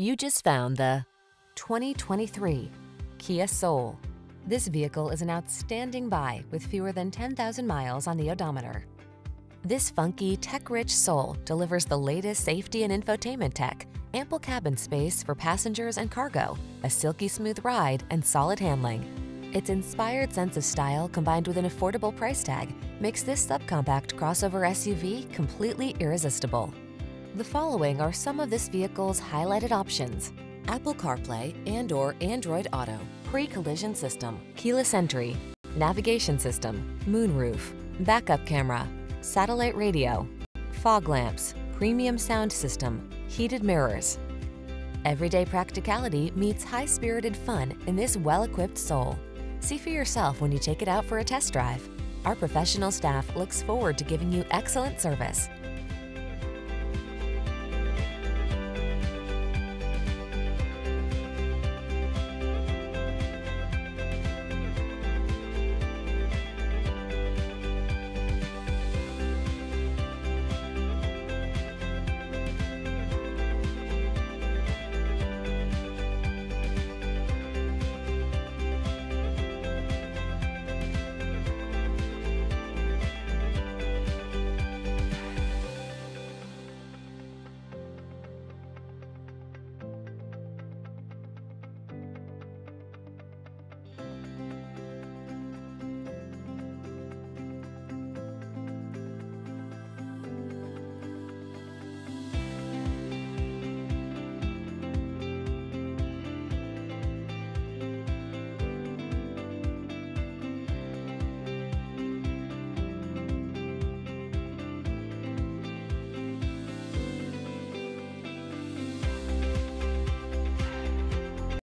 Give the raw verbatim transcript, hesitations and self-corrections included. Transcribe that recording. You just found the twenty twenty-three Kia Soul. This vehicle is an outstanding buy with fewer than ten thousand miles on the odometer. This funky, tech-rich Soul delivers the latest safety and infotainment tech, ample cabin space for passengers and cargo, a silky smooth ride, and solid handling. Its inspired sense of style combined with an affordable price tag makes this subcompact crossover S U V completely irresistible. The following are some of this vehicle's highlighted options: Apple CarPlay and or Android Auto, pre-collision system, keyless entry, navigation system, moonroof, backup camera, satellite radio, fog lamps, premium sound system, heated mirrors. Everyday practicality meets high-spirited fun in this well-equipped Soul. See for yourself when you take it out for a test drive. Our professional staff looks forward to giving you excellent service.